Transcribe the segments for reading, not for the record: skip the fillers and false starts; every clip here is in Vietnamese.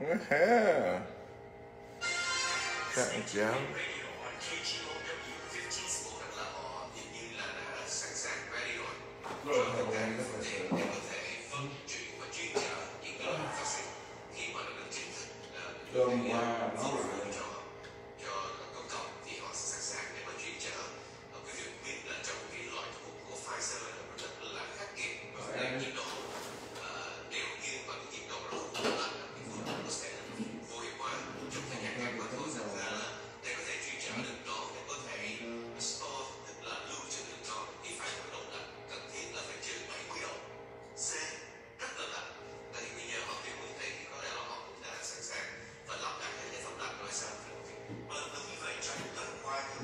Yeah. Thank you.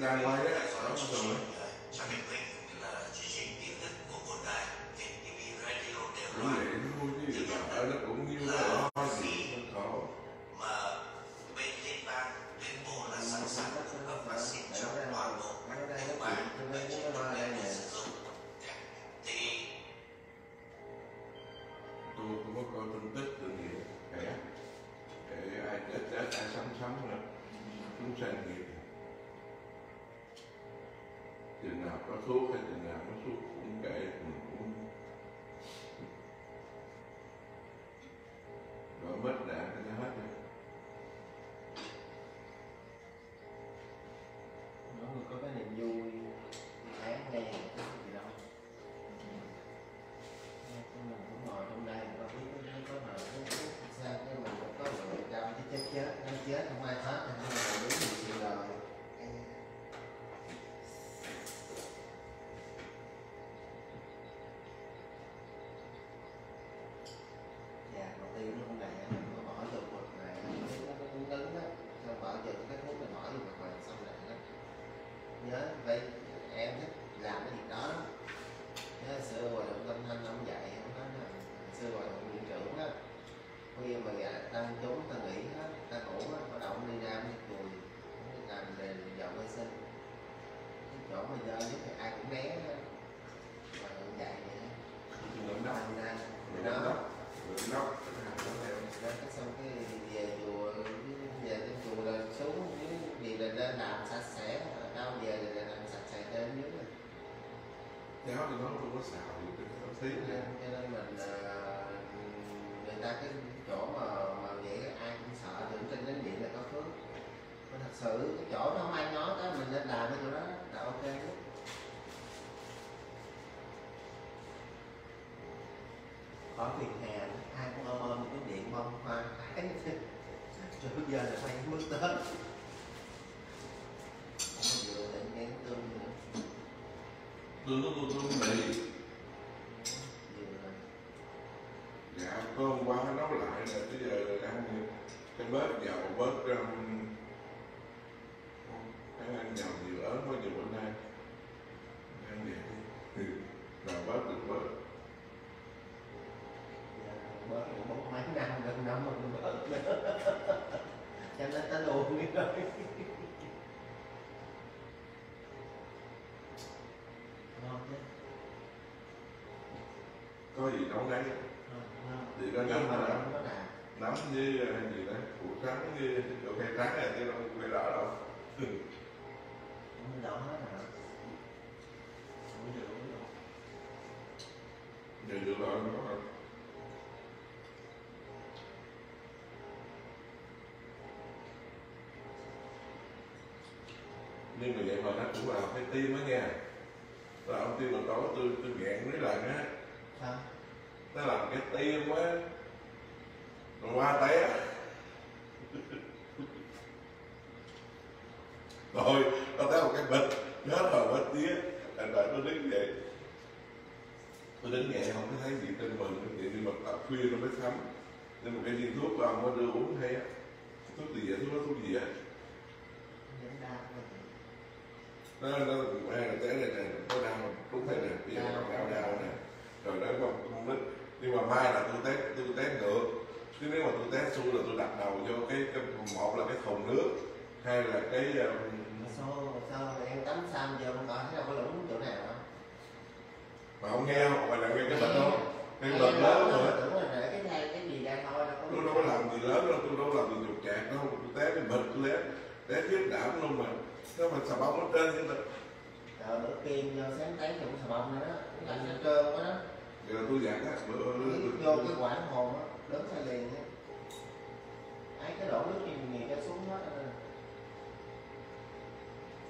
Đang quay đấy, đó rồi. Đúng để vui chứ, ở lớp cũng như là hoa gì không có. Mà bên liên bang, bên bộ là sẵn sàng hợp và xin cho toàn bộ các bạn để chúng tôi đem để sử dụng. Thì tôi cũng có coi tin tức tự nhiên, để ai chết ai sống nữa, chúng sanh nghiệp. Chừng nào có thuốc hay chừng nào có thuốc cũng kệ, mình cũng đổ mất đạn cho hết rồi. Mỗi người có cái niềm vui tháng đen gì đâu. Mình cũng ngồi trong đây mà biết nó có mà sao cái mình cũng có người đau chứ chết nó chết không ai thoát thì không ai biết gì chuyện đời. Sự cái chỗ nó không ai nói đó, mình nên làm cái chỗ đó là ok nhất. Khỏi phiền hà, ai cũng ôm cái điện bông hoa cái rồi bây giờ là phải bước tới. Không vừa định nghe tương nữa. Tương nó tương bị. Dạ, hôm qua nó nấu lại rồi, bây giờ ăn cái bớt dầu bớt ăn nhầm nhiều ớt quá nhiều bữa nay ăn vậy thì rồi bớt được bớt bớt được bốn mấy năm gần năm mình bớt nữa cho nó tới luôn đi rồi ngon chứ có gì nấu đấy thì có nấm là nấm với gì đấy củ trắng với đồ cây trắng này chứ đâu phải đỏ đâu. Mình đổ hết rồi. Để được rồi nó rồi. Nhưng mà vậy mà nó cũng vào cái tim á nha. Là ông tim mà tối tôi nghẹn mấy lần á. Sao? Nó làm cái tim á. Rồi qua té. Rồi, nó thấy một cái bịch, nó vào bịch tía, thành ra nó đứng dậy. Tôi đứng dậy không thấy gì trên mình, nhưng mà tập khuya nó mới thấm. Nên một cái viên thuốc của ông nó đưa uống hay á. Thuốc gì vậy, thuốc đó thuốc gì vậy? Nó hay là té này nè, nó đau, đúng thế nè, bây giờ nó đau nè. Rồi nó không đứt. Nhưng mà mai là tôi té ngược. Chứ nếu mà tôi té xu là tôi đặt đầu vô cái một là cái thùng nước. Hay là cái... Sao em tắm xăm giờ không có thấy đâu có lũng chỗ nào đâu. Mà không nghe không? Mà là nghe cái bệnh không? Nghe bệnh lớn rồi. Tưởng là để cái gì ra thôi đâu có. tôi đâu có làm người lớn đâu, tôi đâu có làm người dục chạc đâu, tôi té thì bật, tôi té chết đảm luôn mà. Nó mình xà bông ở trên chứ. Trời, bữa tiên sáng tán thì cũng xà bông nữa đó, cũng lạnh ra cơm quá đó. Vậy là tôi giặt á, vô cái quảng hồn á, lớn sai liền á. Ấy cái đổ nước nhiều nhiều cho xuống hết rồi.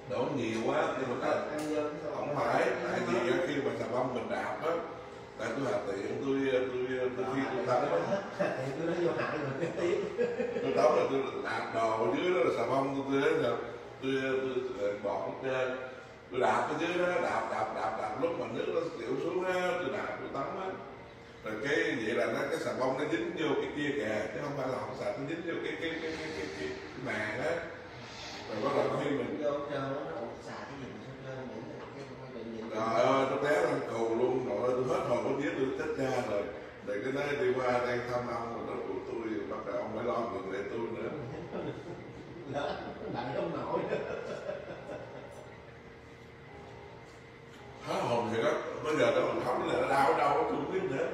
Đổ nhiều quá, nhưng mà không phải, tại vì khi mà xà bông mình đạp á, tại tôi hạ tiện, tôi khi tôi tắm á, tôi nói vô hại rồi cái tiếng. Tôi tắm là tôi đạp đồ dưới đó là xà bông tôi thế rồi. Tôi bọt trên, tôi đạp ở dưới đó, đạp lúc mà nước nó tiểu xuống á, tôi đạp, tôi tắm á. Rồi cái vậy là nó cái xà bông nó dính vô cái kia kìa, chứ không phải là không xà, nó dính vô cái màng á. Rồi bắt đầu khi mình vô trơn nó ổn xà cái gì mà trơn những cái bệnh viện. Trời ơi, nó té lên cầu luôn, nội ơi, tôi hết hồn hết vía, tôi chết cha rồi. Để cái nơi đi qua đang thăm ông rồi đó của tôi, bắt đầu ông phải lo ngừng lại tôi nữa. Đó, đặng trong nổi hết hồn thì đó, bây giờ nó còn khóc là nó đau ở đâu tôi không biết nữa.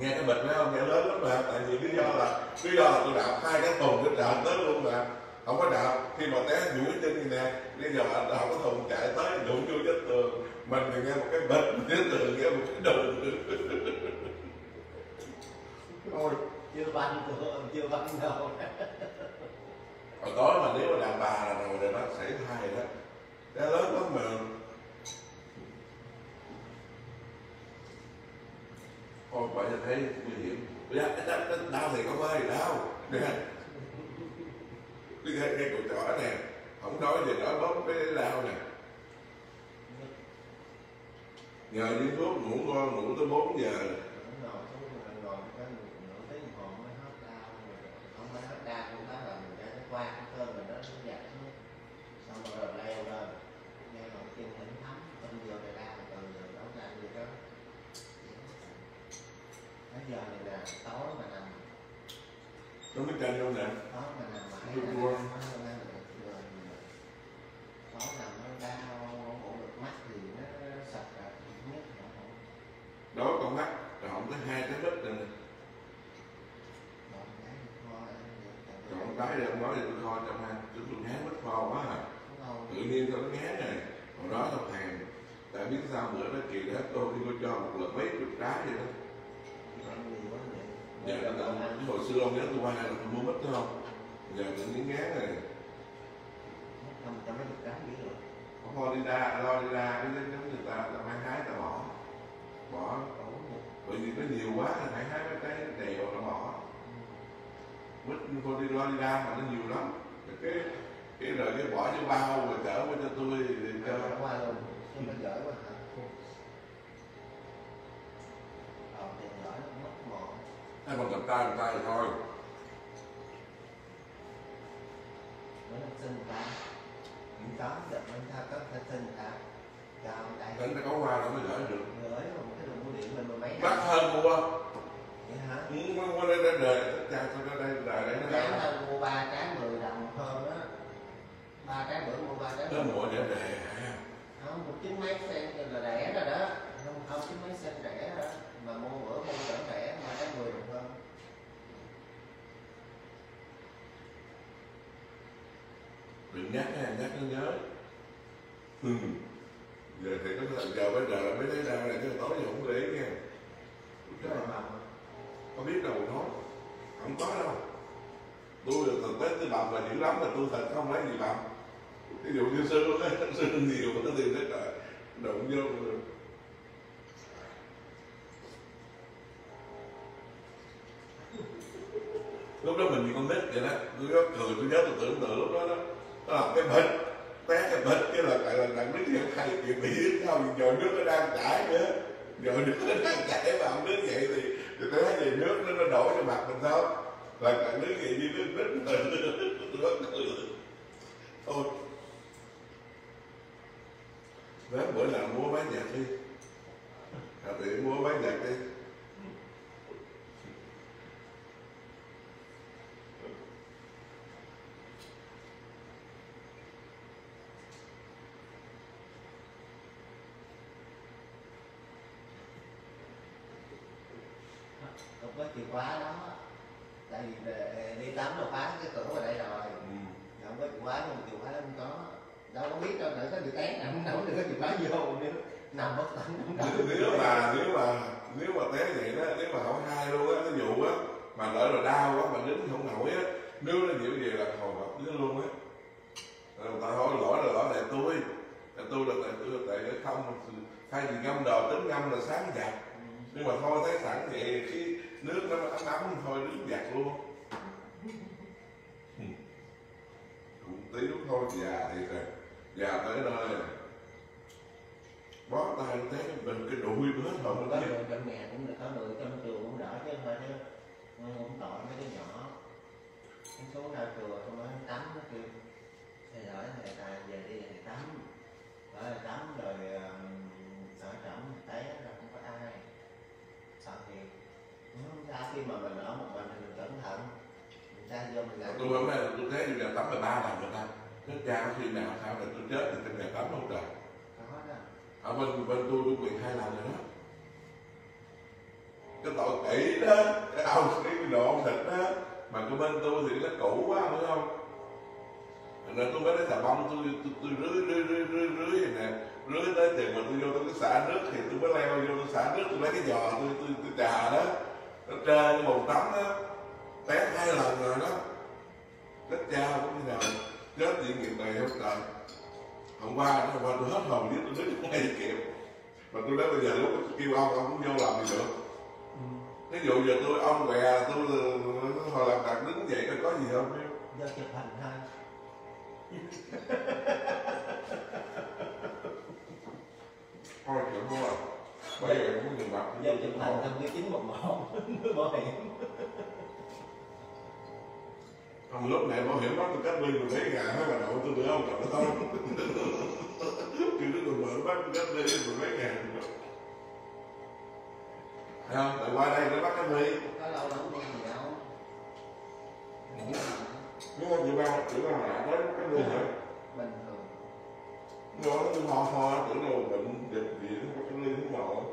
Nghe cái bịch nó không nghe lớn lắm mà, tại vì lý do là tôi đạp hai cái thùng tôi đạp tới luôn mà không có đạp, khi mà té nhũi chân như nè, bây giờ đạp cái thùng chạy tới đụng vô chết tường, mình thì nghe một cái bịch chết tường, nghe một cái đùng. Ôi chưa banh cửa, chưa banh đâu. Hồi tối mà nếu mà đàn bà là rồi nó xảy thai đó, cái lớn lắm mà. Ôi vậy là thấy nguy hiểm. Đau thì không ơi, đau. Nè, đi nghe cái cục trỏ nè, không nói gì nói bóp cái đau nè. Nhờ những thuốc ngủ ngon, ngủ tới 4 giờ. Qua cái cơ mình nó giặt xuống, xong rồi leo lên, leo một chân thỉnh thấm, tinh vô để ra từ giờ nó làm gì đó. Bây giờ này nè, tối mà nằm. Đúng cái chân luôn nè. Tối mà nằm mãi là đau lắm, tối nằm nó đau, bộ được mắt thì nó sạch rồi, nhất là không. Đối con mắt là không có hai cái đứt rồi. Còn cái đó nói thì tôi coi trong ăn, tôi ngán mất kho quá à. Tự nhiên tôi ngán này, còn đó là hàng. Tại biết sao bữa đó kỳ đó tôi đi cho một lần mấy chục trái vậy đó. Giờ là hồi xưa ông nhớ tôi qua là tôi mua mất chứ không? Giờ tự nhiên ngán này. Thôi lo đi ra, cái giống người ta là phải hái ta bỏ. Bởi vì nó nhiều quá là phải hái mấy cái đều là bỏ. Mít con đi lo đi ra mà nó nhiều lắm. Cái rồi cái bỏ vô bao rồi chở qua cho tôi cho qua luôn. Nó dở quá hả? Thì dở nó mất mỏ. Hay bằng cầm tay thôi. Nó sinh ta. Những tóm giật nó sao có thể sinh ta. Tỉnh ta có hoa rồi mới gửi được. Gửi một cái đường mua điện mình mà mấy. Bắt hơn mua. Hả? Mua đây đây tháng mua 3 trái 10 đồng hơn đó. 3 trái bữa mua 3 trái. Nó mua để rẻ. Không, 19 mấy cent là rẻ rồi đó. Không 19 mấy cent rẻ đó. Mà mua bữa mua đỡ rẻ mà trái 10 đồng hơn. Đừng nhắc nó nhớ. Giờ thì có lần giờ bây giờ mới thấy đau này chứ tối giờ không để ý nha. Không biết đâu nó không có đâu. Tôi là thực tế tôi bầm là dữ lắm, là tôi thật không lấy gì bầm. Ví dụ như sư á, sư nhiều mà nó tìm thấy là động vô rồi. Lúc đó mình như con nít vậy đó, tôi có cười, tôi nhớ tôi tưởng tượng lúc đó đó. Nó làm cái bịch, té cái bịch, cái là tại là đặng biết gì hay chuyện bị hết không, giờ nước nó đang chảy nữa. Giờ nước nó đang chảy mà không đến vậy thì tôi thấy gì nước nó đổ cho mặt mình sao? Là cả nước gì đi nước thôi. Đến bữa nào mua bán nhạc đi, Hà Tiện mua bán nhạc đi. What? chìa khóa đó, tại vì đi tắm là khóa cái cửa ở đây rồi, không có chìa khóa, không chìa khóa không có, đâu có biết đâu nữa, có bị té nằm không được có chìa khóa vô nữa, nằm bất tỉnh. Nếu mà té vậy đó, nếu mà không hai luôn á, cái vụ á, mà lỡ rồi đau quá mà đứng không nổi á, nếu nó dịu điều là hồi gặp đứa luôn á, tại hỏi lỗi là tại tôi nó không, thay vì ngâm đầu tính ngâm là sáng giặt. Nhưng mà thôi thấy sẵn vậy cái nước nó ấm thôi đứng giặt luôn. Cũng tí lúc thôi già thiệt rồi, già tới nơi rồi bó tay thấy mình cái đuôi bớt rồi mình thấy. Trong nhà cũng được có người trong trường cũng đỡ chứ thôi chứ cũng tội mấy đứa nhỏ. Cái số ra chùa không nói tắm nó kêu thầy lỗi thầy tài về đi thầy tắm, rồi tắm rồi sợ trỏng té ra không có ai. Sợ thiệt. Ra khi mà mình ở một mình thì mình cẩn thận. Mình ra vô mình làm. Tôi hôm nay tôi thấy nhà tắm là 3 lần rồi ta. Nó cha khi nào sao là tôi chết thì trong nhà tắm không trời. Có đó. Ở bên tôi quyền 2 lần rồi đó. Cái tội kỹ đó, cái đầu cái độ thịt đó. Mà cái bên tôi thì nó cũ quá phải không? Rồi tôi mới lấy xà bông tôi rưới vậy nè, rưới tới chừng mà tôi vô tôi cứ xả nước thì tôi mới leo vô tôi xả nước, tôi lấy cái giò tôi trà đó, nó trơn cái bồn tắm đó, té 2 lần rồi đó, chết cha cũng như nào, chết chuyện nghiệp này không trời. Hôm qua tôi hết hồn với tôi đứng ngay kịp, mà tôi nói bây giờ lúc kêu ông cũng vô làm gì được. Ví dụ giờ tôi ông què tôi hồi làm đặt đứng vậy có gì không? Do chụp hình thôi. Thôi kiểu không à, bây giờ cũng đừng bạc dâu chụp hình thằng cái 911 bảo hiểm không, lúc này bảo hiểm bắt tôi cách ly mình thấy gà hay bà nội tôi nữa không gặp nó không kiểu nó còn mở bắt tôi cách ly mình mấy gà không, tại qua đây nó bắt cách ly có lâu lắm không gì đâu. Nếu mà chịu bao nặng đấy, cái người hả? Bình thường. Nó cứ ho, tưởng đâu bệnh dịch gì nó có cái ly nó màu.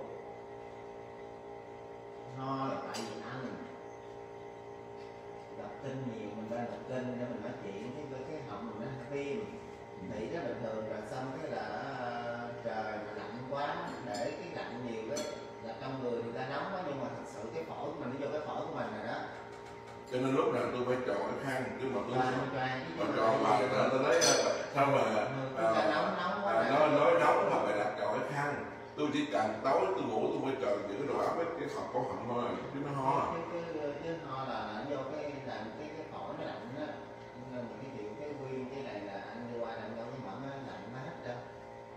Ho là tại vì ăn. Đọc tin nhiều, mình ra đọc tin để mình nói chuyện, cái họng mình nó tiêm. Thì nó bình thường rồi xong cái là trời lạnh quá, để cái lạnh nhiều ấy, là trong người người ta nóng quá, nhưng mà thật sự cái phổi của mình, nó vô cái phổi của mình rồi đó. Cho nên lúc nào tôi phải chọn cái khăn chứ mà tôi chọn bài là tôi lấy sao mà nói nóng mà phải đặt chọn cái khăn. Tôi chỉ cần tối tôi ngủ tôi phải chọn giữ đồ ấm cái sọt có họng thôi chứ nó ho. Cái ho là do cái phổi nó lạnh á, nên cái chuyện cái nguyên cái này là anh đi qua lạnh đâu cái mỏng nó lạnh nó hết đâu.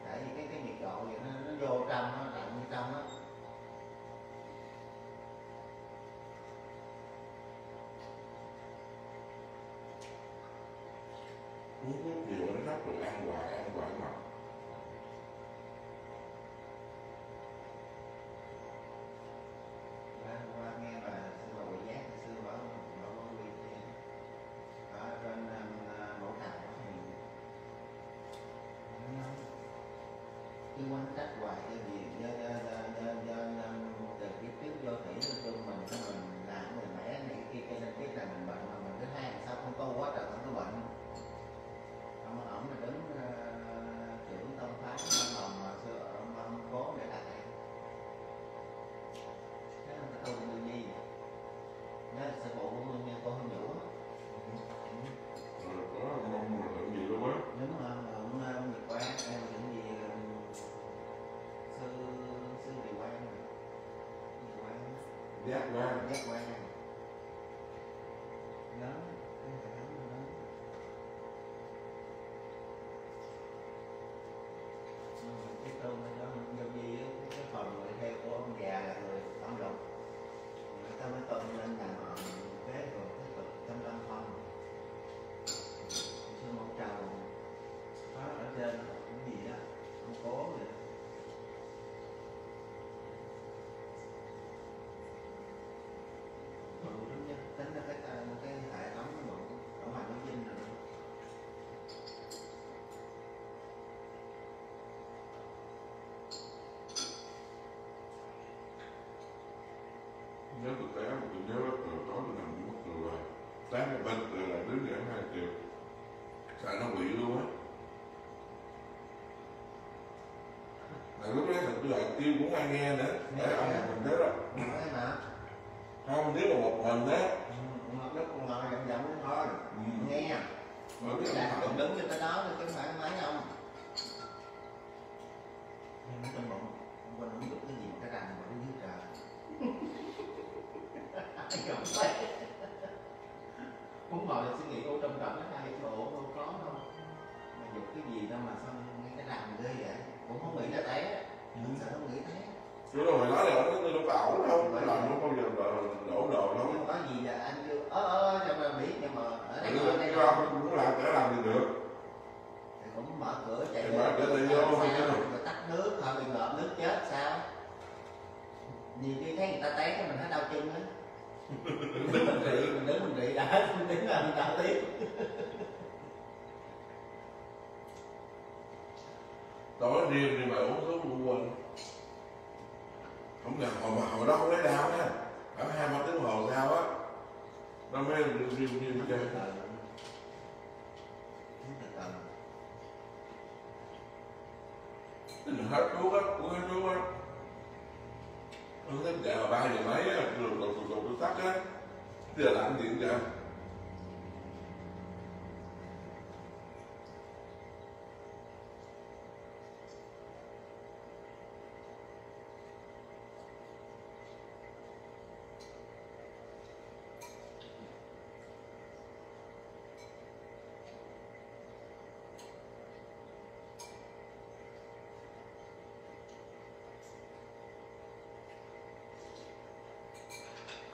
Tại vì cái nhiệt độ vậy nó vô trong nó lạnh trong á. Nhiều nó nắp rồi ăn hoài mà. Qua nghe bà sư bà Quỳ Giác, sư bà Quỳ ở trên Mẫu Tạng thì cứ quan trách hoài cho việc từ cái trước vô thủy của mình cho mình làm người mẹ này kia cho nên biết là mình bệnh mà mình cứ hay sao không có quá trời không có bệnh. Ổng là đứng trưởng tâm pháp trong lòng mà xưa ông cố để lại cái ông tu như gì đó là sư phụ của mình nha, cô Hương Vũ á, có ông làm gì luôn á, đúng không, ông Nhật Quang em những gì sư Nhật Quang Giác Quang lớn. tán cái bên từ là đứa giảm 2 triệu, tại nó bị luôn á. Lúc đấy thằng tôi tiêu cũng ai nghe nữa, để ông mình thế rồi. Không, nếu mà một mình đó, nó còn ngồi dặm dặm cũng thôi, nghe. Cái đàn còn đứng cho tới đó chứ không phải máy không. Nhưng trong bụng, ông Quỳnh không biết cái gì mà cái đàn mà nó dưới trời. Muốn ngồi lại suy nghĩ ô trong trọng nó hay chỗ không có đâu. Mà dục cái gì đâu mà xong nghe cái đàn ghê vậy. Cũng không nghĩ là té, nhưng sao không nghĩ té. Chứ rồi nói là nó đâu ảo đâu, nó làm nó bao giờ đổ đồ đâu. Có gì là anh kêu cho mà biết, nhưng mà ở đây ở đây không muốn làm để làm thì được. Thì cũng mở cửa chạy ra, rồi tắt nước, thôi bị ngợp nước chết sao? Nhiều khi thấy người ta té cho mình thấy đau chân á. Mình đứng mình trị đã, mình đứng là mình đau tiếp. Tối riêng thì mà uống thuốc cũng quên. Không cần hồi đó không lấy đau nha. Ở 2-3 tiếng hồ sao á. Nó mới riêng như chơi. Hết thuốc á, cũng hết thuốc á. Nó thấy chạy vào 3 giờ mấy á, rồi tắt á. Bây giờ làm gì vậy?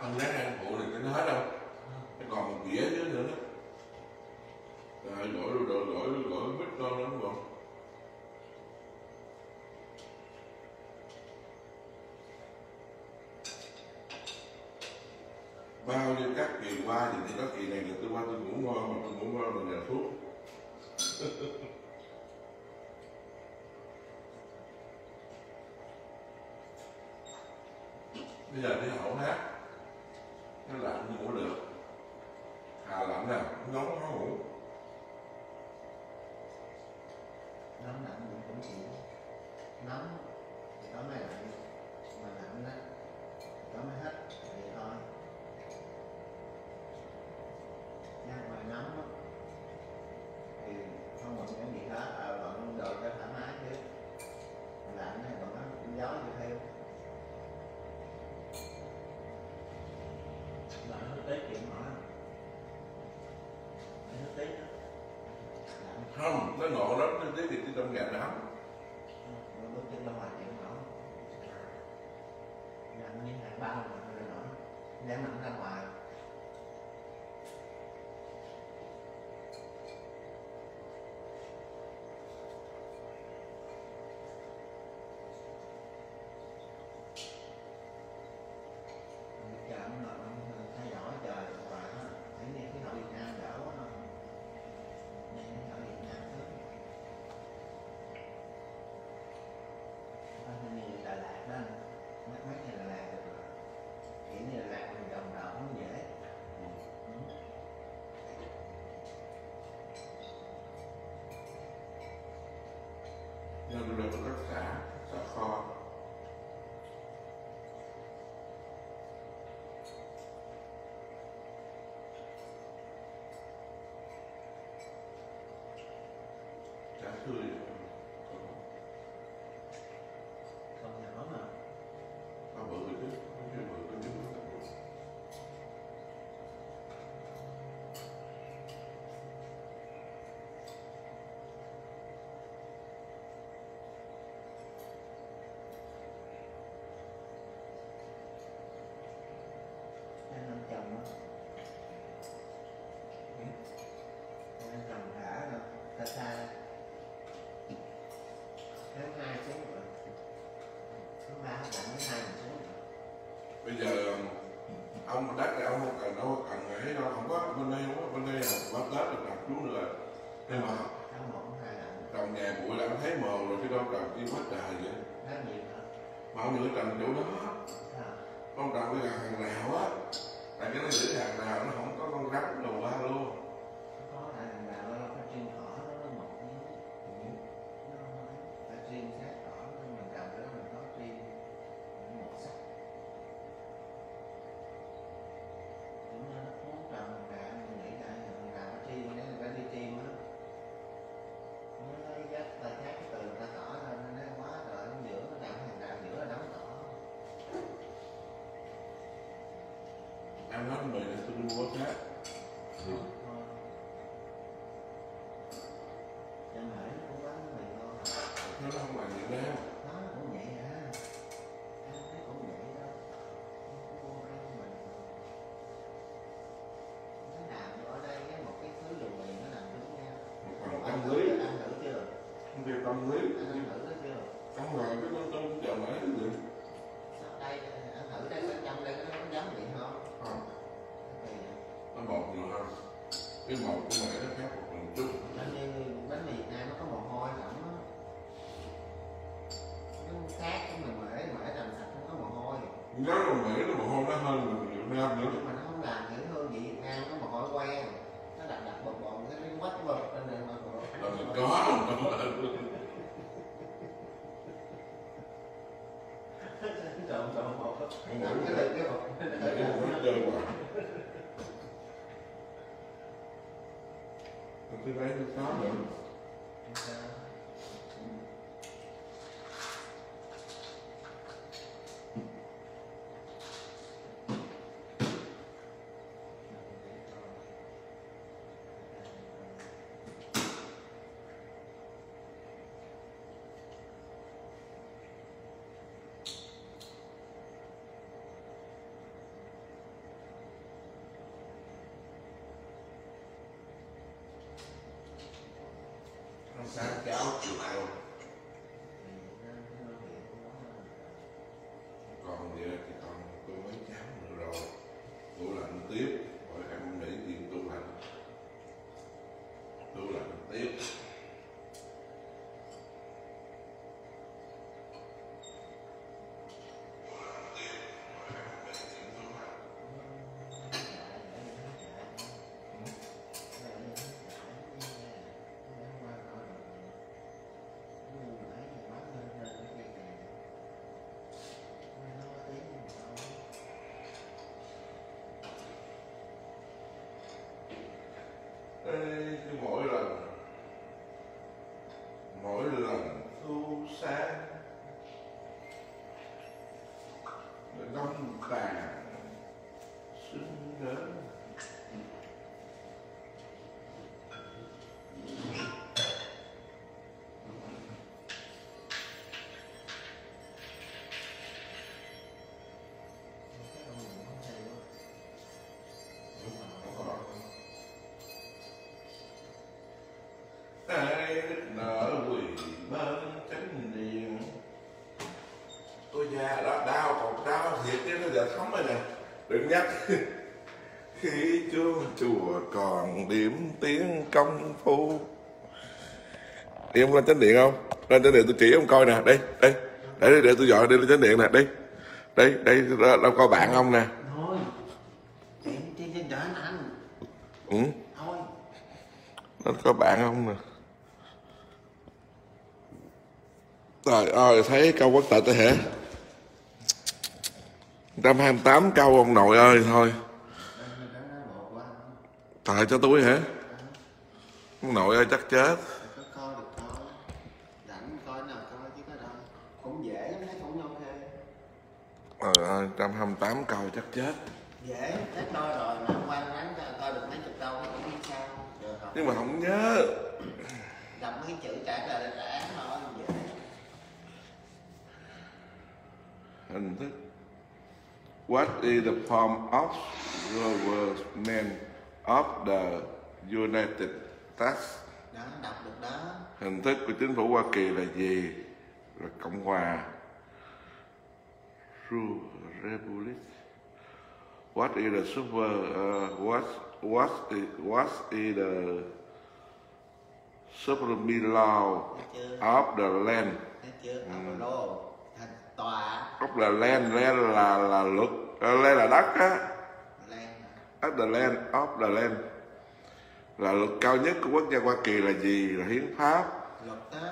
Ăn rác ăn phụ thì nó hết đâu, nó còn một dĩa chứ nữa đó. Rồi đổi bít con lắm không? Bao nhiêu các kỳ qua thì các kỳ này là tôi qua tôi ngủ ngon, mà tôi ngủ ngon mình là thuốc. Bây giờ thấy hậu hát nó lạnh ngủ được, hà lạnh nè, nóng nó ngủ, nóng lạnh ngủ cũng chịu, nóng thì nó mới lạnh, mà lạnh đó thì nó mới hết vậy thôi, ra ngoài nóng đó, thì không còn cái gì hết, bọn đồ cho thoải mái chứ, lạnh này bọn nó gió như theo. Không, nó ngộ lắm, nên thế thì tôi trong nhà lắm. Nó bước chân ra ngoài chuyện nổ. Nằm như hàng bao mà nó nổ. Nếu nằm ra ngoài. Nên được tất cả các kho. Chả cười. Không nhỏ mà. Tao bự rồi chứ. Không bự con chứ. Bây giờ ông đất thì ông không cần ấy đâu, không có bên đây không có Tết được làm chú nữa, nhưng mà trồng nhà bụi là ông thấy mờ rồi chứ đâu trồng chi mất đời vậy. Mà ông nữa trồng chỗ đó, ông trồng cái hàng nào á, Tại vì nó giữ hàng nào nó không có con rắn đồ bao luôn. Có hàng nào nó phải chuyên cỏ nó mọc nhé. Nó phải chuyên xác cỏ nên mình cầm cái đó mình có chuyên một sắc. Chúng nó muốn cầm hàng nào mình nghĩ lại hàng nào nó chuyên nên phải đi chuyên á. Nó dắt ta khác cái từ ta tỏ ra nó quá rồi nó giữa nó làm hàng nào giữa là đóng tỏ. Em nói với mình là tôi đi mua khác. Thôi em hỏi nó cũng bán với mình thôi. Nó không bằng Việt Nam. Nó cũng vậy hả? Em thấy cũng vậy đó. Nó cũng mua với mình. Nó làm ở đây một cái thứ dùng mình nó làm đúng nha. Một phần tâm lý. Anh thử chưa? Không điều tâm lý. Anh thử đó chưa? Không rồi, cái con tôi cũng chờ mãi cái gì. Sao đây, anh thử đây bên trong đây có giống vậy không? Không. Nó bột nhiều hơn. Cái bột của mẹ nó khác một phần chút. Bánh mì Việt Nam nó có mồ hôi lắm á. Nó khác cái mình mẹ làm sạch không có mồ hôi. Nếu mà mẹ nó mồ hôi nó hơn người Việt Nam nữa. Nhưng mà nó không làm những hương vị Việt Nam nó mồ hôi quen. Nó đặc bột bột cái nó quách bột lên này mà bột. Mình có không? Trộn bột á. Nằm cái này cái bột. Cái bột nó chơi quá. Tôi lấy được 6 nữa. Sáng kéo chiều luôn. Còn vậy thì còn tôi mấy cháo nữa rồi. Tủ lạnh tiếp. Rồi em để tiền tủ lạnh. Tủ lạnh tiếp. Mỗi lần thu sáng đông tàn xinh lớn ai nợ quỷ bên chánh điện. Tôi già đó đau còn đau thiệt chứ nó giờ thấm rồi nè. Đừng nhắc. Khi chuông chùa còn điểm tiếng công phu. Đi ông lên chánh điện không? Lên chánh điện tôi chỉ ông coi nè. Đây, đây. Đấy, để tôi dọn đi lên chánh điện nè. Đây, đây, đây. Đâu coi bạn ông nè. Thôi. Trên đỡ anh. Ừ. Thôi. Nó có bạn không nè. Trời ơi, thấy câu quốc tịch hả? 128 câu ông nội ơi, thôi. Trời cho túi hả? Ông nội ơi, chắc chết. Trời ơi, 128 câu chắc chết. Dễ, chết đôi rồi, mà hôm qua ráng coi được mấy chục câu cũng sao. Nhưng mà không nhớ. Đọc mấy chữ trả lời là án thôi, dễ. Hình thức. What is the form of government of the United States? Đó, đọc được đó. Hình thức của chính phủ Hoa Kỳ là gì? Là Cộng hòa. Republic. What is the super? What is the supreme law of the land? Tòa. Ốc là land, land là luật, land là đất á. Land. at the land of the land. Là luật cao nhất của quốc gia Hoa Kỳ là gì? Là hiến pháp. Luật á,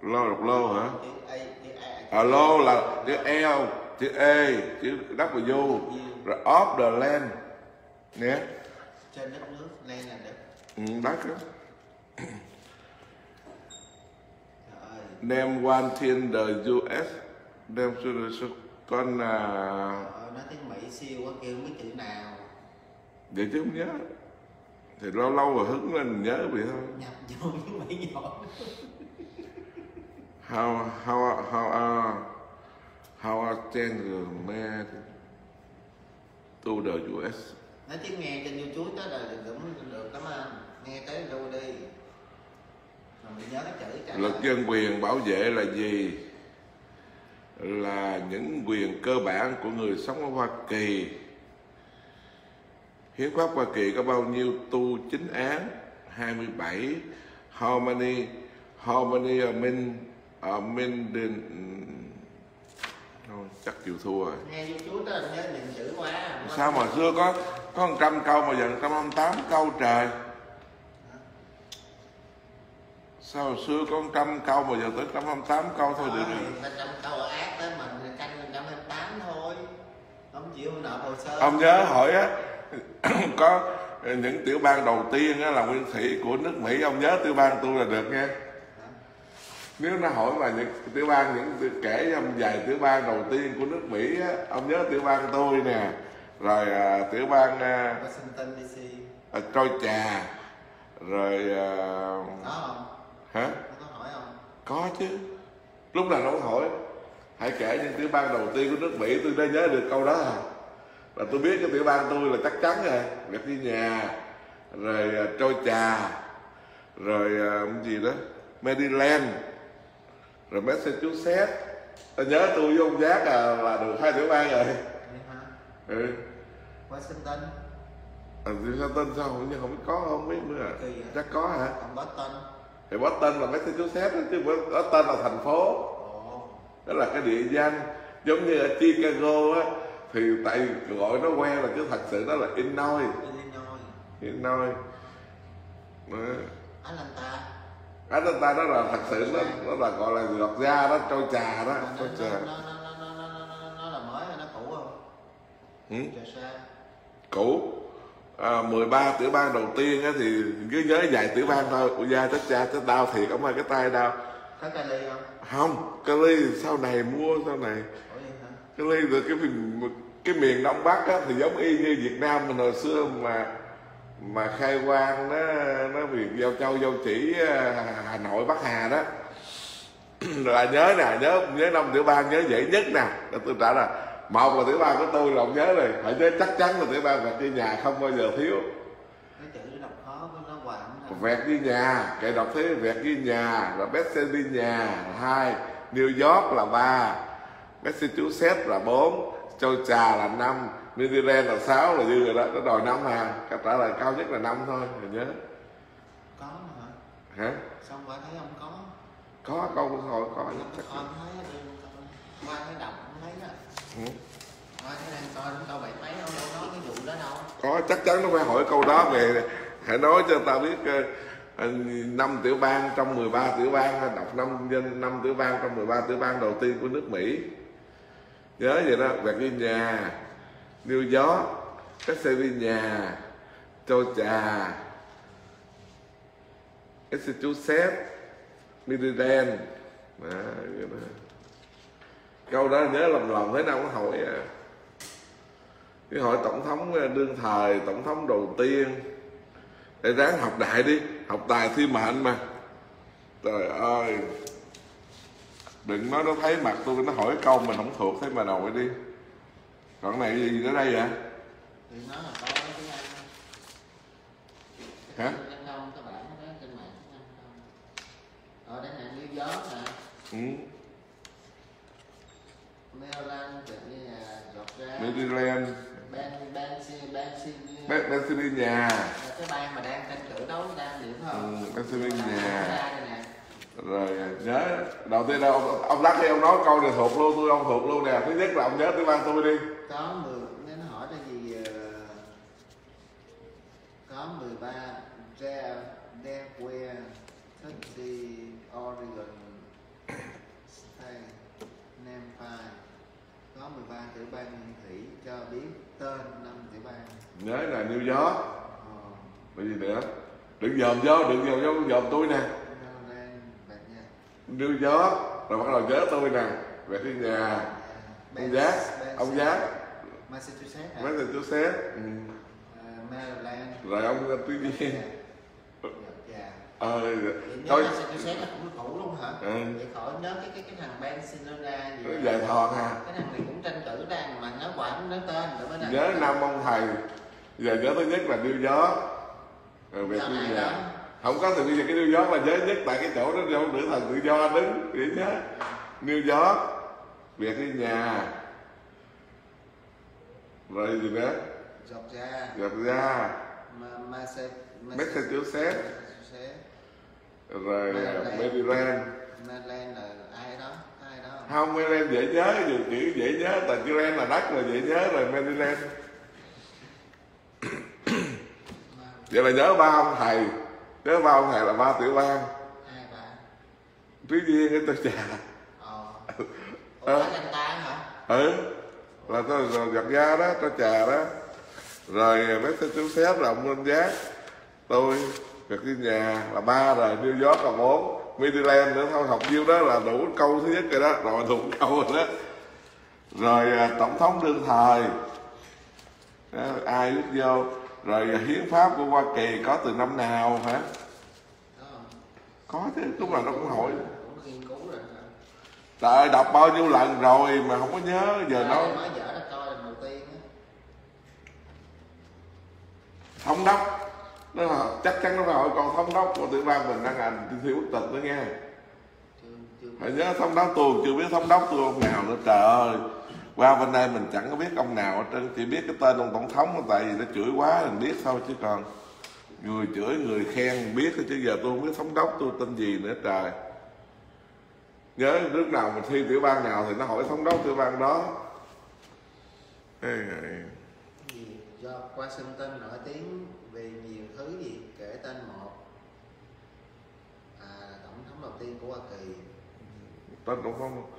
luật law hả? Law là chữ L, chữ E, chữ W, rồi of the land. Nè. Trên đất nước, land là đất. Đất đó. Name one in the US. Name con là... nói tiếng Mỹ siêu quá kêu mấy chữ nào. Vậy chứ không nhớ. Thì lâu lâu rồi hứng lên mình nhớ vậy thôi. Nhập vô tiếng Mỹ nhỏ. How I change to the US. Nói tiếng nghe trên YouTube tới là cũng được lắm anh. Nghe tới đâu đi. Luật dân quyền bảo vệ là gì? Là những quyền cơ bản của người sống ở Hoa Kỳ. Hiến pháp Hoa Kỳ có bao nhiêu tu chính án? 27. How many amendment? Chắc chịu thua rồi. Nghe chú ta nhớ những chữ quá. Sao mà xưa có 100 câu mà giờ 158 câu trời. Sao xưa có 100 câu mà giờ tới 158 câu thôi được rồi. 100 câu ác tới mình canh 158 thôi. Không chịu nộp hồ sơ. Ông nhớ hỏi á, có những tiểu bang đầu tiên á là nguyên thủy của nước Mỹ, ông nhớ tiểu bang tôi là được nha. Nếu nó hỏi mà những tiểu bang, những kể ông vài tiểu bang đầu tiên của nước Mỹ á, ông nhớ tiểu bang tôi nè, rồi tiểu bang Washington DC. Trôi trà. Rồi hả? Nó hỏi không? Có chứ. Lúc nào nó cũng hỏi. Hãy kể những tiểu bang đầu tiên của nước Mỹ, tôi đã nhớ được câu đó à. Là tôi biết cái tiểu bang tôi là chắc chắn rồi. Gạch đi nhà. Rồi Trôi Trà. Rồi cái gì đó, Maryland. Rồi Massachusetts. Tôi nhớ tôi với ông Giác là được 2 tiểu bang rồi. Ừ. Washington. Washington sao không biết có không biết nữa à. Chắc có hả? Boston. Thì Boston là Massachusetts đó, chứ Boston là thành phố. Đó là cái địa danh. Giống như ở Chicago á, thì tại gọi nó quen là chứ thật sự đó là Illinois. Illinois. Atlanta. Atlanta đó là thật sự nó là gọi là gọt da đó, Trôi Trà đó. Nó là mới hay nó cũ không? Cũ. 13 tiểu bang đầu tiên á, thì cứ nhớ vài tiểu bang thôi. Ủa da chết cha chết đau thiệt, ông ơi cái tay đau. Có Cali không? Không, Cali sau này mua sau này. Cali từ cái miền Đông Bắc á, thì giống y như Việt Nam mình hồi xưa mà khai quang nó việc Giao Châu Giao Chỉ Hà Nội Bắc Hà đó. Là nhớ nè, nhớ 5 tiểu bang nhớ dễ nhất nè. Tôi trả là một là tiểu bang của tôi là ông nhớ rồi, phải nhớ chắc chắn là tiểu bang Vẹt Đi Nhà không bao giờ thiếu. Cái chữ đọc khó nó hoài lắm. Vẹt Đi Nhà, cái đọc thế Vẹt Đi Nhà, là Betsy Đi Nhà là 2, New York là 3, Massachusetts là 4, Châu Trà là 5, Maryland là 6 là dư rồi đó, nó đòi 5 à, cái trả lời cao nhất là 5 thôi, mình nhớ. Có hả? Hả? Xong phải thấy không có. Có câu của thôi, có. Con thấy, qua thấy đọc không thấy á. Có chắc chắn nó phải hỏi câu đó về. Hãy nói cho tao biết 5 tiểu bang trong 13 tiểu bang, đọc 5 tiểu bang trong 13 tiểu bang đầu tiên của nước Mỹ. Nhớ vậy đó, Virginia, New York, Pennsylvania, Châu Trà, Massachusetts, Maryland. Câu đó nhớ lòng lòng thế nào cũng hỏi à. Cái hỏi tổng thống đương thời, tổng thống đầu tiên. Để ráng học đại đi, học tài thi mệnh mà. Trời ơi. Đừng nói nó thấy mặt tôi, nó hỏi câu mình không thuộc thế mà đầu đi. Còn này gì nữa đây vậy? Đừng nói là câu đó tiếng Anh. Hả? Các bạn đó trên mạng không? Ở đây là New York nè. Maryland, Maryland, Pennsylvania. Cái bang mà đang tranh cử đấu đang điểm hơn. Pennsylvania. Rồi nhớ đầu tiên đâu ông lắc đi, ông nói câu này thuộc luôn tôi, ông thuộc luôn nè. Thứ nhất là ông nhớ tiểu bang tôi đi. Có 10 nên nó hỏi cái gì bang Nguyên Thủy cho biết tên 5 tiểu bang? Nhớ là New York. Bởi vì nữa đừng dòm vô, đừng dòm tôi nè. New York rồi bắt đầu nhớ tôi nè, về thiên nhà ông Giác, Massachusetts hả? Massachusetts. Maryland. Rồi ông Tuy Nhiên. Thôi Massachusetts nó cũng cũ luôn hả? Vậy khỏi nhớ cái thằng Barcelona gì đó. Dài thòn hả? Cái thằng này cũng tranh cử đang mà nó quảng nó tên rồi mới nhớ năm ông thầy. Giờ nhớ tới nhất là New York. Rồi về thiên nhà. Không có tự nhiên cái New York là nhớ nhất tại cái chỗ đó ông nữ thần tự do đứng vậy nhớ. New York, về thiên nhà. Rồi gì nữa? Georgia, Massachusetts, rồi Maryland. Maryland là ai đó? Không, Maryland dễ nhớ, dùng chữ dễ nhớ, tại chữ Land là đất rồi dễ nhớ rồi Maryland. Vậy là nhớ ba ông thầy, là ba tiểu bang. Hai ba. Tuy nhiên cái tôi già. Ủa anh ta hả? Là tôi gặp da đó, tôi trà đó. Rồi mấy chú xếp là ông Minh Giác, tôi, việc đi nhà là 3 rồi, New York là 4, Midland nữa thôi, học nhiêu đó là đủ câu thứ nhất rồi đó, rồi đủ câu rồi đó. Rồi tổng thống đương thời, ai biết vô. Rồi hiến pháp của Hoa Kỳ có từ năm nào hả? Có chứ, đúng là nó cũng hỏi. Trời ơi, đọc bao nhiêu lần rồi mà không có nhớ, giờ nó nói dở đó coi lần đầu tiên á. Thống đốc, nó là, chắc chắn nó hỏi còn thống đốc của tiểu bang mình đang là thiếu quốc tịch nữa nghe. Phải nhớ thống đốc tôi chưa biết thống đốc tôi ông nào nữa trời ơi. Qua bên đây mình chẳng có biết ông nào ở trên, chỉ biết cái tên ông tổng thống tại vì nó chửi quá mình biết thôi chứ còn người chửi người khen mình biết thôi chứ giờ tôi không biết thống đốc tôi tên gì nữa trời. Nhớ nước nào mình thi tiểu bang nào thì nó hỏi thống đốc tiểu bang đó. Gì do Washington nổi tiếng về nhiều thứ gì kể tên một tổng thống đầu tiên của Hoa Kỳ. Tên tổng thống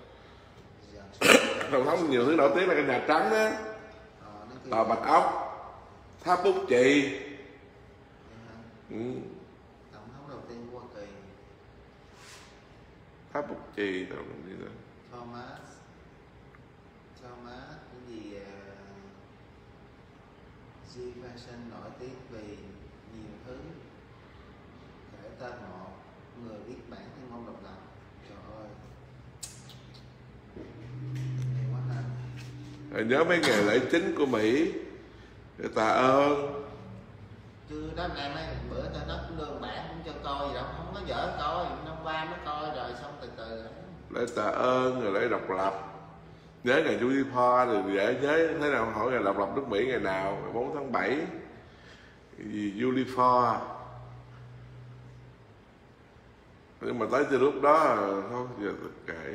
tổng thống nhiều thứ nổi tiếng là cái Nhà Trắng á, Tòa Bạch Ốc, Tháp Bút Chì. Tháp Bút Chì đâu gì đó. Thomas cái gì Jefferson nổi tiếng vì nhiều thứ kể tên một người viết bản tuyên ngôn độc lập. Trời ơi. Quá ha. Rồi nhớ mấy ngày lễ chính của Mỹ. Để tạ ơn. Chưa đó nay mấy bữa tao nó cũng lương bản cũng cho coi gì đâu, không có dở coi, năm qua mới coi rồi xong từ từ. Lễ tạ ơn rồi lễ độc lập. Nhớ ngày Judy Pha thì dễ nhớ thế nào hỏi ngày độc lập nước Mỹ ngày nào, 4 tháng 7. Gì Judy Pha. Nhưng mà tới từ lúc đó thôi giờ kệ.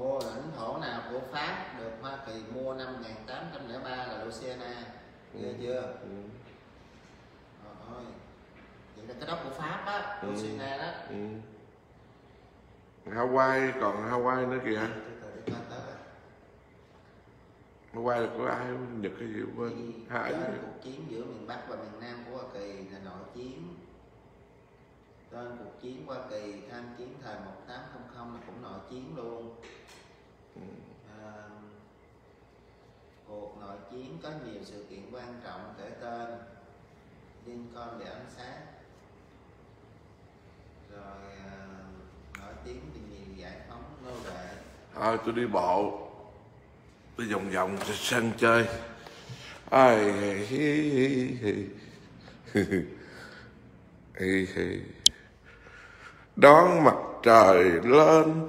Ồ, lãnh thổ nào của Pháp được Hoa Kỳ mua năm 1803 là Louisiana. Nghe chưa? Rồi. Vậy là cái đó của Pháp á, Louisiana đó. Hawaii, còn Hawaii nữa kìa. Hawaii là của ai? Nhật hay gì quên. Cuộc chiến giữa miền Bắc và miền Nam của Hoa Kỳ là nội chiến. Tên cuộc chiến Hoa Kỳ tham chiến thời 1800 là cũng nội chiến luôn. Cuộc nội chiến có nhiều sự kiện quan trọng kể tên. Lincoln bị ám sát. Rồi nổi tiếng vì nhiều giải phóng nô lệ. Thôi tôi đi bộ, tôi vòng vòng sân chơi. Đón mặt trời lên.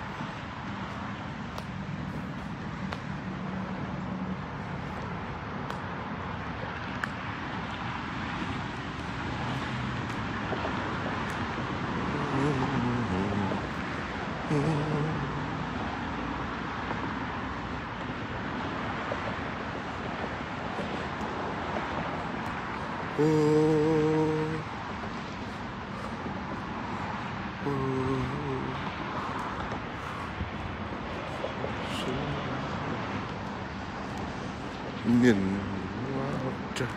Nhìn hoa trời.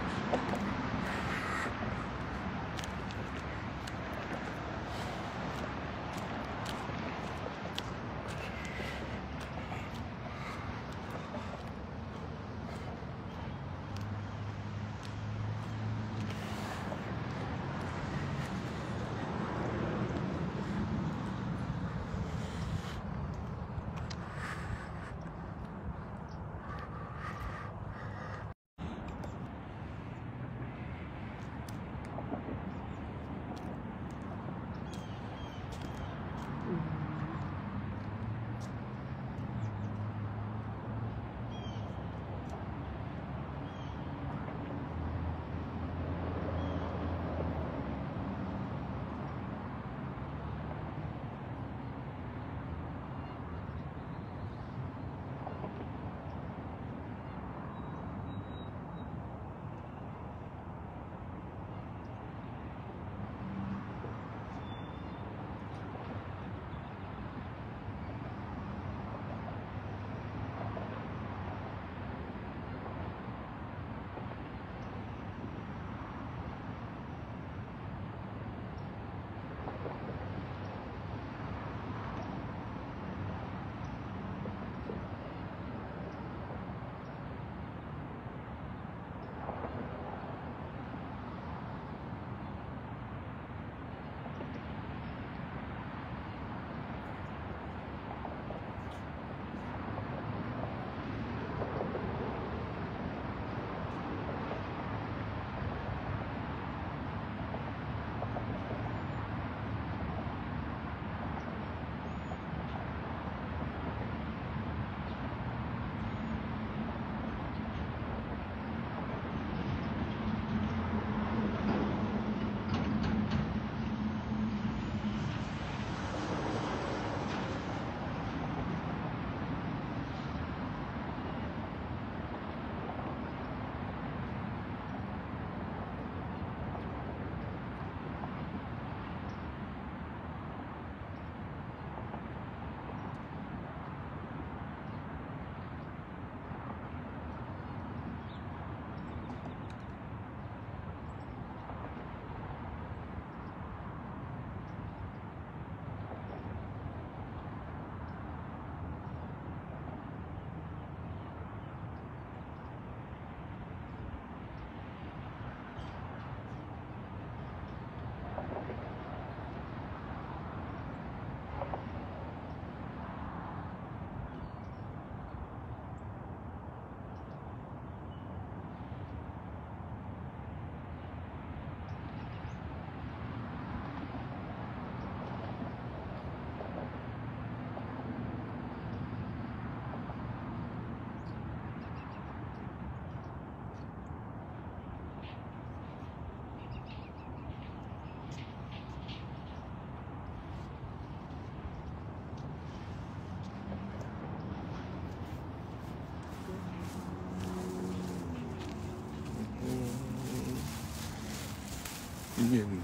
Nhìn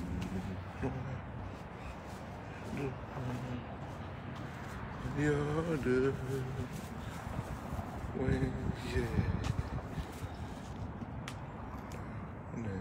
nhớ được quay về này,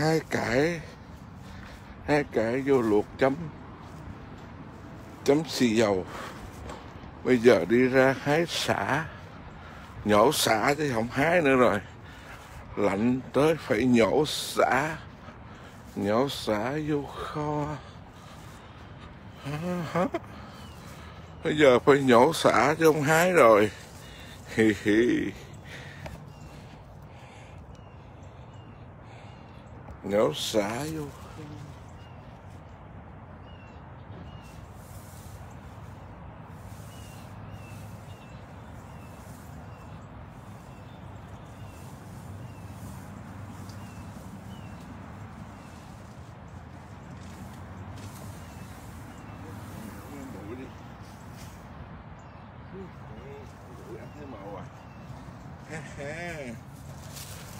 hai cải vô luộc chấm xì dầu. Bây giờ đi ra hái sả, nhổ sả chứ không hái nữa rồi, lạnh tới phải nhổ sả vô kho. Bây giờ phải nhổ sả chứ không hái rồi. Hi hi. Nhổ sả vô.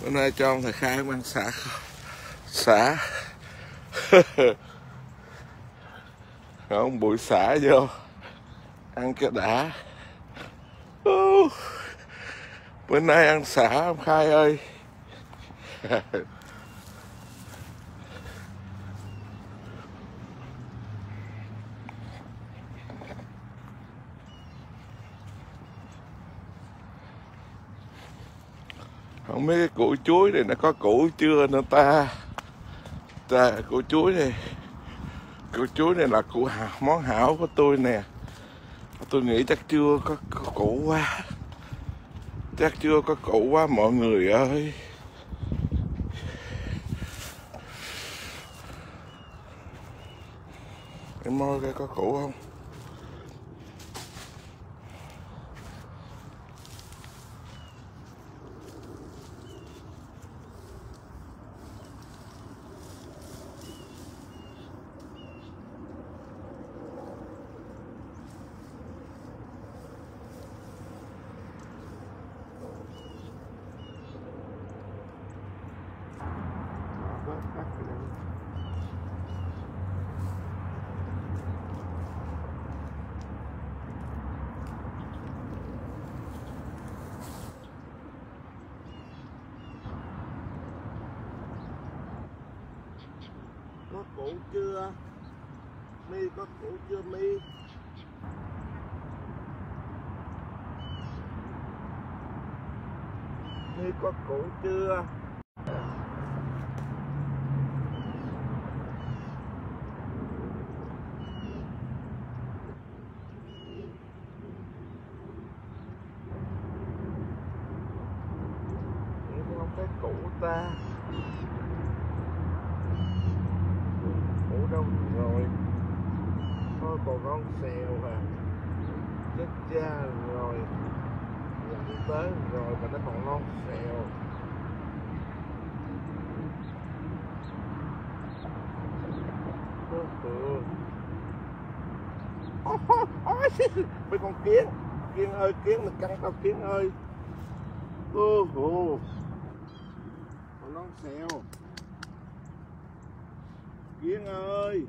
Bữa nay cho ông thầy Khai ăn sả không bụi sả vô ăn cho đã. Bữa nay ăn sả ông Khai ơi. Không biết cái củ chuối này nó có củ chưa nữa ta. Củ chuối này là món hảo của tôi nè. Tôi nghĩ chắc chưa có củ quá. Mọi người ơi. Em môi coi có củ không. Có củ chưa? Mi có củ chưa Mi? Mi có củ chưa? Cái củ ta đâu rồi, thôi còn con xèo à, chết cha rồi, lần tới rồi mà nó còn non xèo. Mấy con kiến, kiến mình cắn tao kiến ơi, còn non xèo. Kiến ơi,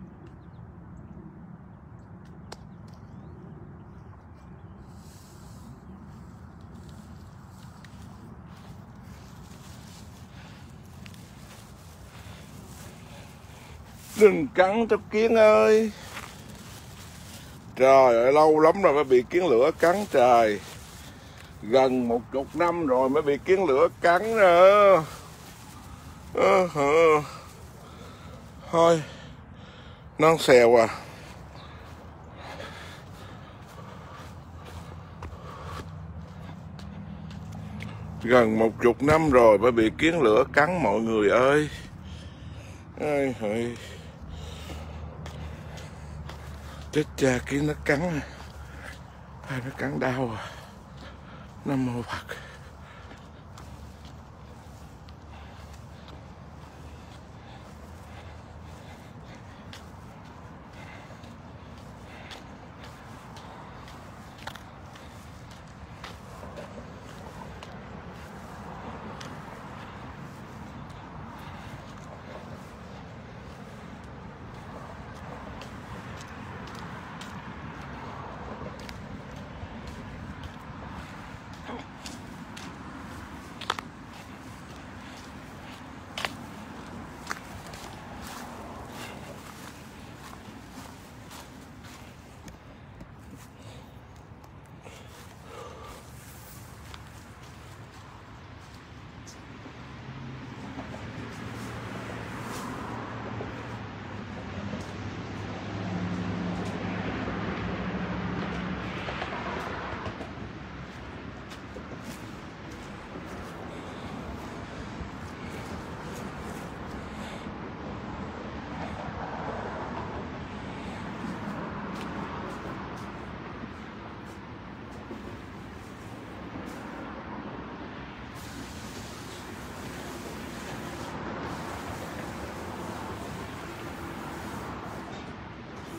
đừng cắn tao Kiến ơi. Trời ơi, lâu lắm rồi mới bị kiến lửa cắn trời. Gần 10 năm rồi mới bị kiến lửa cắn rồi. Thôi, non xèo à. Gần 10 năm rồi mới bị kiến lửa cắn mọi người ơi. Ây hời. Chết cha, kiến nó cắn à. Ai nó cắn đau à. Nam mô Phật.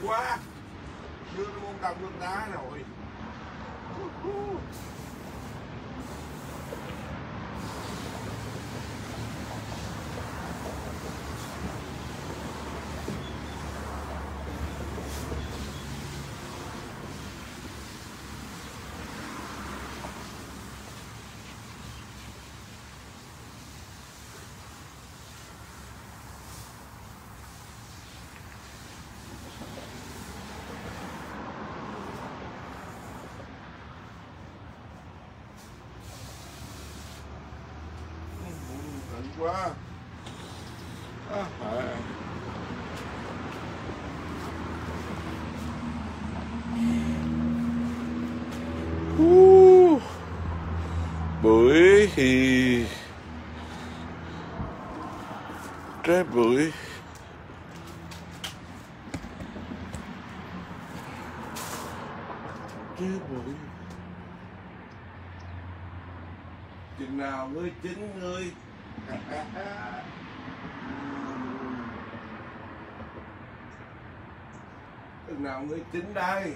quá. Chưa có môn đồng môn đá rồi. Quá à, phải. Bưởi thì trái bưởi chừng nào mới chín ngươi. Chừng nào mới chín đây?